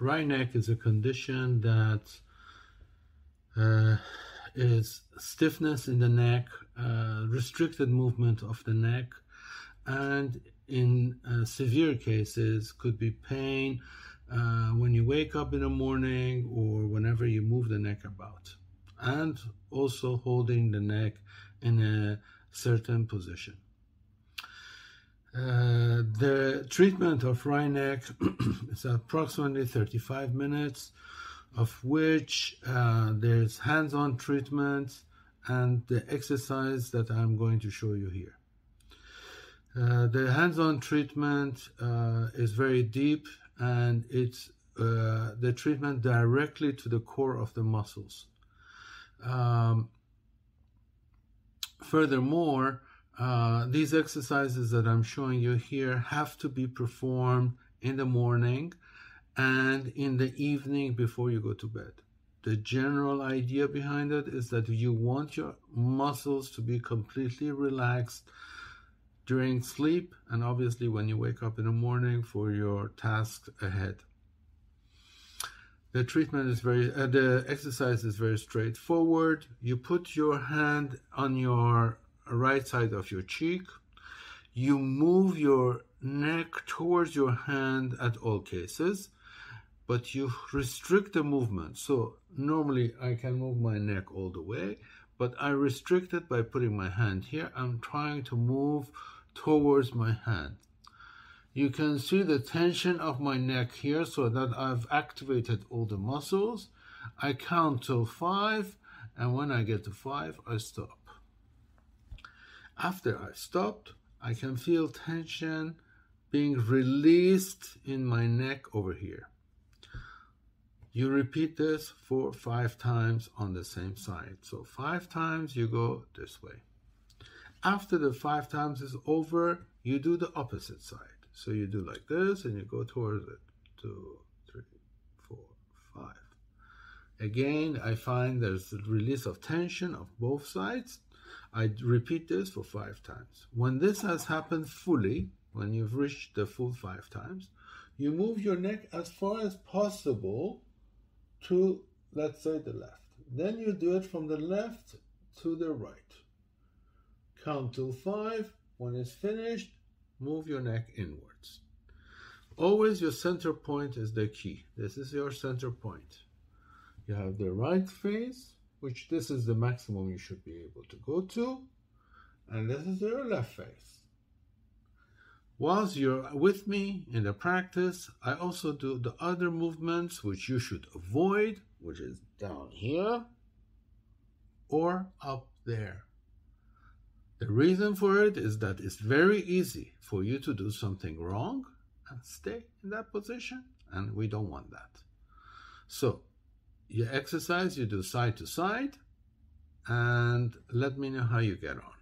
Wry neck is a condition that is stiffness in the neck, restricted movement of the neck, and in severe cases could be pain when you wake up in the morning or whenever you move the neck about, and also holding the neck in a certain position. The treatment of wry neck is approximately 35 minutes, of which there's hands-on treatment and the exercise that I'm going to show you here. The hands-on treatment is very deep, and it's the treatment directly to the core of the muscles. Furthermore, these exercises that I'm showing you here have to be performed in the morning and in the evening before you go to bed. The general idea behind it is that you want your muscles to be completely relaxed during sleep, and obviously when you wake up in the morning for your tasks ahead. The treatment is the exercise is very straightforward. You put your hand on your right side of your cheek. You move your neck towards your hand at all cases, but you restrict the movement. So normally I can move my neck all the way, but I restrict it by putting my hand here. I'm trying to move towards my hand. You can see the tension of my neck here, so that I've activated all the muscles. I count till 5, and when I get to 5, I stop. After I've stopped, I can feel tension being released in my neck over here. You repeat this 4 or 5 times on the same side. So 5 times you go this way. After the 5 times is over, you do the opposite side. So you do like this and you go towards it. 2, 3, 4, 5. Again, I find there's a release of tension of both sides. I repeat this for 5 times. When this has happened fully, when you've reached the full 5 times, you move your neck as far as possible to, let's say, the left. Then you do it from the left to the right. Count till 5. When it's finished, move your neck inwards. Always your center point is the key. This is your center point. You have the right face, which this is the maximum you should be able to go to, and this is your left face. Whilst you're with me in the practice, I also do the other movements which you should avoid, which is down here or up there. The reason for it is that it's very easy for you to do something wrong and stay in that position, and we don't want that. So, you exercise, you do side to side, and let me know how you get on.